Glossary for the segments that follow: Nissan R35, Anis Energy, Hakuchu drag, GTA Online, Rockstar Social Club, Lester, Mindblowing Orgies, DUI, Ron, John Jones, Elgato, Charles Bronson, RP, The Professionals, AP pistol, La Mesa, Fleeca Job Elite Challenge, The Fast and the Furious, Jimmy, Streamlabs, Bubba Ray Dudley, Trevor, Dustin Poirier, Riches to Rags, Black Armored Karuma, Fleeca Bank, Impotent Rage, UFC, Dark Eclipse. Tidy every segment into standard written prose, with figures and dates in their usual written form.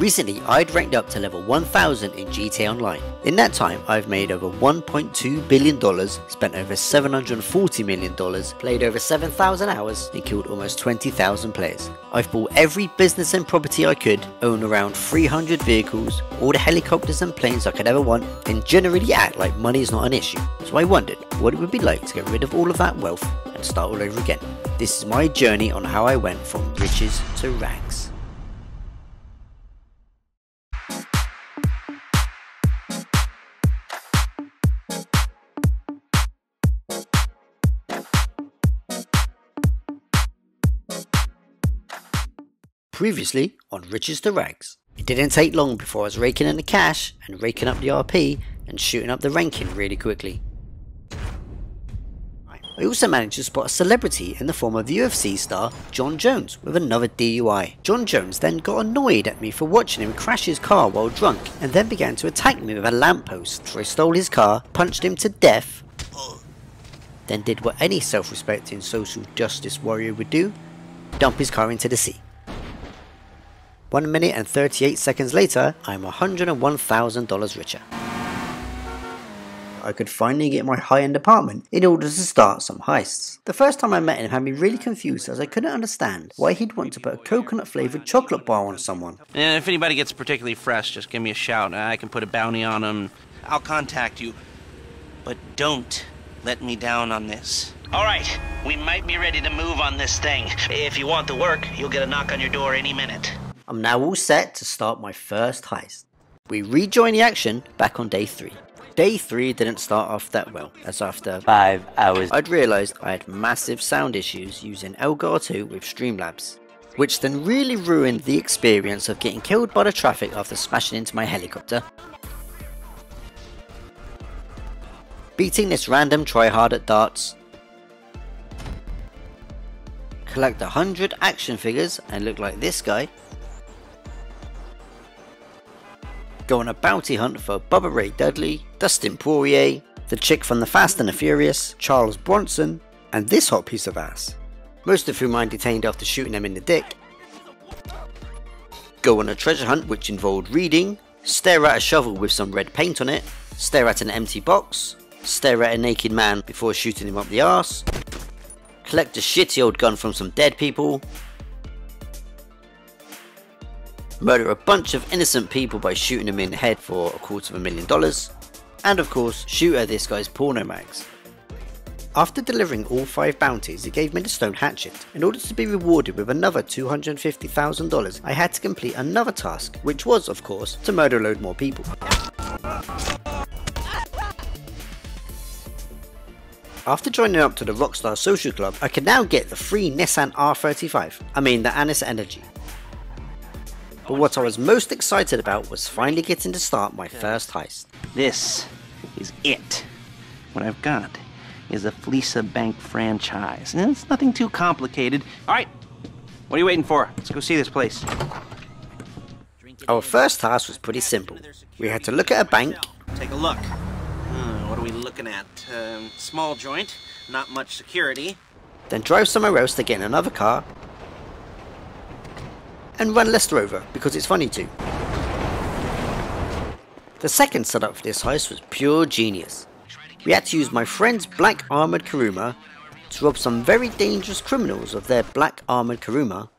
Recently, I'd ranked up to level 1000 in GTA Online. In that time, I've made over $1.2 billion, spent over $740 million, played over 7,000 hours, and killed almost 20,000 players. I've bought every business and property I could, own around 300 vehicles, all the helicopters and planes I could ever want, and generally act like money is not an issue. So I wondered what it would be like to get rid of all of that wealth and start all over again. This is my journey on how I went from riches to rags. Previously on Riches to Rags. It didn't take long before I was raking in the cash and raking up the RP and shooting up the ranking really quickly. I also managed to spot a celebrity in the form of the UFC star John Jones with another DUI. John Jones then got annoyed at me for watching him crash his car while drunk and then began to attack me with a lamppost, so I stole his car, punched him to death, then did what any self-respecting social justice warrior would do, dump his car into the sea. 1 minute and 38 seconds later, I'm $101,000 richer. I could finally get my high-end apartment in order to start some heists. The first time I met him had me really confused as I couldn't understand why he'd want to put a coconut-flavoured chocolate bar on someone. And if anybody gets particularly fresh, just give me a shout. I can put a bounty on them. I'll contact you. But don't let me down on this. Alright, we might be ready to move on this thing. If you want the work, you'll get a knock on your door any minute. I'm now all set to start my first heist. We rejoin the action back on day 3. Day 3 didn't start off that well, as after 5 hours I'd realised I had massive sound issues using Elgato with Streamlabs, which then really ruined the experience of getting killed by the traffic after smashing into my helicopter, beating this random tryhard at darts, collect 100 action figures and look like this guy, go on a bounty hunt for Bubba Ray Dudley, Dustin Poirier, the chick from The Fast and the Furious, Charles Bronson, and this hot piece of ass, most of whom I detained after shooting them in the dick, go on a treasure hunt which involved reading, stare at a shovel with some red paint on it, stare at an empty box, stare at a naked man before shooting him up the arse, collect a shitty old gun from some dead people, murder a bunch of innocent people by shooting them in the head for $250,000, and of course shoot at this guy's porno mags. After delivering all 5 bounties, he gave me the stone hatchet. In order to be rewarded with another $250,000, I had to complete another task, which was of course to murder a load more people. After joining up to the Rockstar Social Club, I can now get the free Nissan R35, I mean the Anis Energy. But what I was most excited about was finally getting to start my first heist. This is it. What I've got is a Fleeca Bank franchise. And it's nothing too complicated. Alright, what are you waiting for? Let's go see this place. Our first task was pretty simple. We had to look at a bank. Take a look. What are we looking at? Small joint, not much security. Then drive somewhere else to get in another car. And run Lester over, because it's funny too. The second setup for this heist was pure genius. We had to use my friend's Black Armored Karuma to rob some very dangerous criminals of their Black Armored Karuma,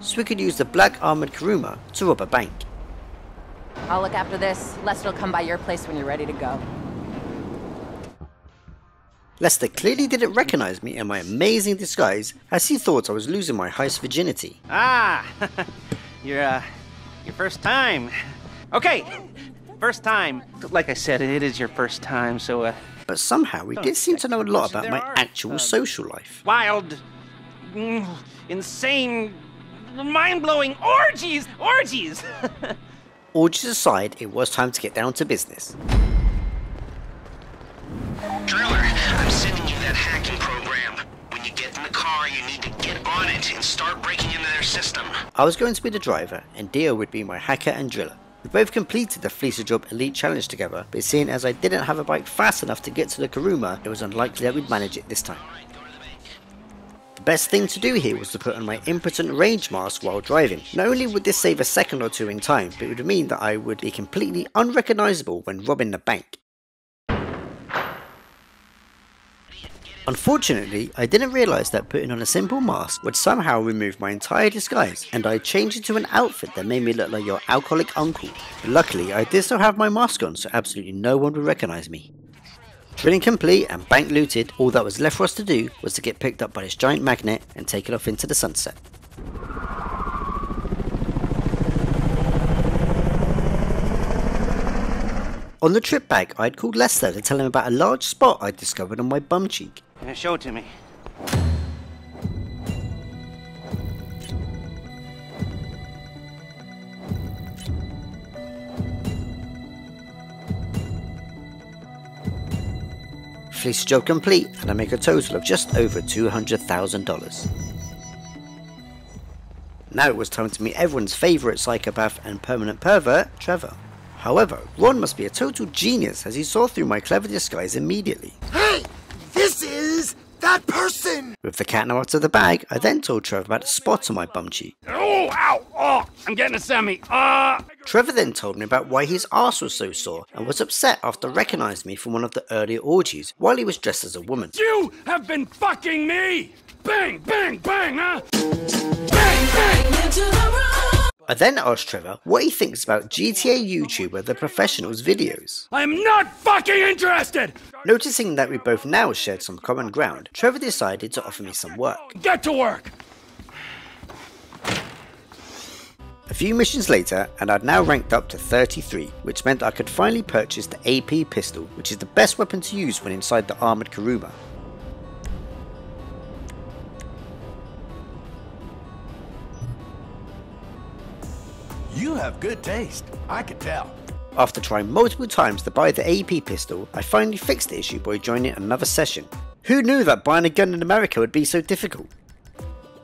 so we could use the Black Armored Karuma to rob a bank. I'll look after this. Lester will come by your place when you're ready to go. Lester clearly didn't recognize me in my amazing disguise, as he thought I was losing my heist virginity. Ah, your first time. Okay, first time. Like I said, it is your first time, so... But somehow he did seem to know a lot about my actual social life. Wild, insane, mind-blowing orgies! Orgies! Orgies aside, it was time to get down to business. Driller, I'm sending you that hacking program. When you get in the car, you need to get on it and start breaking into their system. I was going to be the driver, and Dio would be my hacker and driller. We both completed the Fleeca Job Elite Challenge together, but seeing as I didn't have a bike fast enough to get to the Karuma, it was unlikely that we'd manage it this time. The best thing to do here was to put on my impotent range mask while driving. Not only would this save a second or two in time, but it would mean that I would be completely unrecognisable when robbing the bank. Unfortunately, I didn't realise that putting on a simple mask would somehow remove my entire disguise, and I changed it to an outfit that made me look like your alcoholic uncle. But luckily, I did still have my mask on, so absolutely no one would recognise me. Drilling complete and bank looted, all that was left for us to do was to get picked up by this giant magnet and take it off into the sunset. On the trip back, I'd called Lester to tell him about a large spot I'd discovered on my bum cheek. Show it to me. Fleece job complete, and I make a total of just over $200,000. Now it was time to meet everyone's favourite psychopath and permanent pervert, Trevor. However, Ron must be a total genius as he saw through my clever disguise immediately. Hey! This is that person! With the cat now out of the bag, I then told Trevor about a spot on my bum cheek. Oh, ow! Oh, I'm getting a semi! Trevor then told me about why his arse was so sore and was upset after recognising me from one of the earlier orgies while he was dressed as a woman. You have been fucking me! Bang, bang, bang, huh? Bang, bang! Into the room! I then asked Trevor what he thinks about GTA YouTuber The Professionals videos. I'm not fucking interested! Noticing that we both now shared some common ground, Trevor decided to offer me some work. Get to work! A few missions later, and I'd now ranked up to 33, which meant I could finally purchase the AP pistol, which is the best weapon to use when inside the Armored Karuma. You have good taste, I can tell. After trying multiple times to buy the AP pistol, I finally fixed the issue by joining another session. Who knew that buying a gun in America would be so difficult?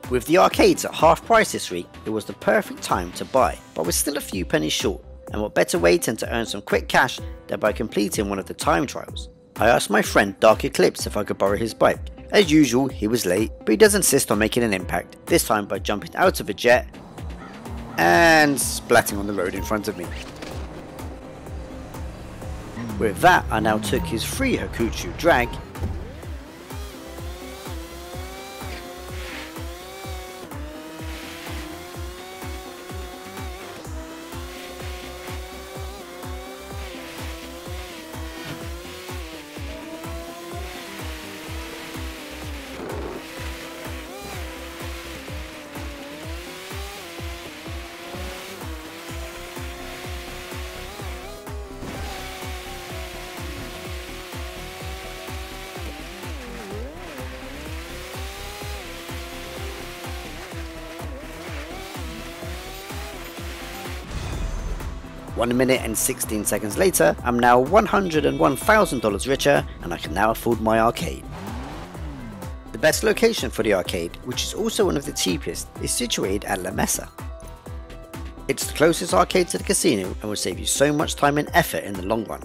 With the arcades at half price this week, it was the perfect time to buy, but we're still a few pennies short, and what better way than to earn some quick cash than by completing one of the time trials. I asked my friend Dark Eclipse if I could borrow his bike. As usual, he was late, but he does insist on making an impact, this time by jumping out of a jet and splatting on the road in front of me. With that, I now took his free Hakuchu drag .1 minute and 16 seconds later, I'm now $101,000 richer, and I can now afford my arcade. The best location for the arcade, which is also one of the cheapest, is situated at La Mesa. It's the closest arcade to the casino and will save you so much time and effort in the long run.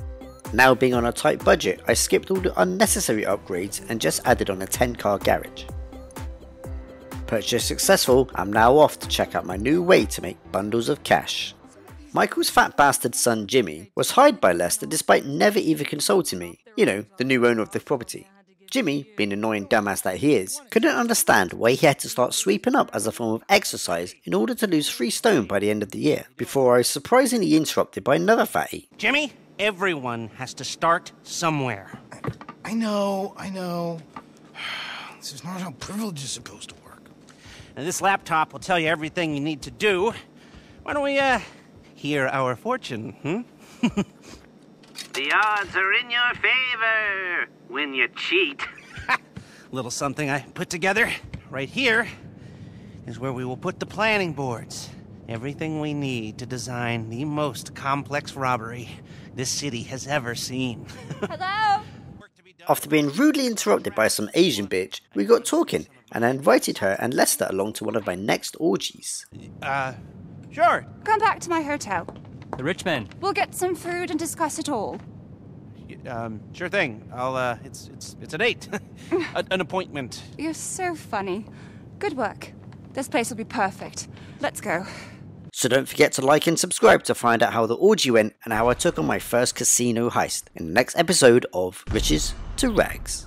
Now being on a tight budget, I skipped all the unnecessary upgrades and just added on a 10-car garage. Purchase successful, I'm now off to check out my new way to make bundles of cash. Michael's fat bastard son Jimmy was hired by Lester despite never even consulting me, you know, the new owner of the property. Jimmy, being an annoying dumbass that he is, couldn't understand why he had to start sweeping up as a form of exercise in order to lose 3 stone by the end of the year, before I was surprisingly interrupted by another fatty. Jimmy, everyone has to start somewhere. I know. This is not how privilege is supposed to work. Now this laptop will tell you everything you need to do. Why don't we, hear our fortune, The odds are in your favor when you cheat. Little something I put together right here is where we will put the planning boards. Everything we need to design the most complex robbery this city has ever seen. Hello? After being rudely interrupted by some Asian bitch, we got talking, and I invited her and Lester along to one of my next orgies. Sure. Come back to my hotel. The rich men. We'll get some food and discuss it all. Sure thing. I'll, it's a date. An appointment. You're so funny. Good work. This place will be perfect. Let's go. So don't forget to like and subscribe to find out how the orgy went and how I took on my first casino heist in the next episode of Riches to Rags.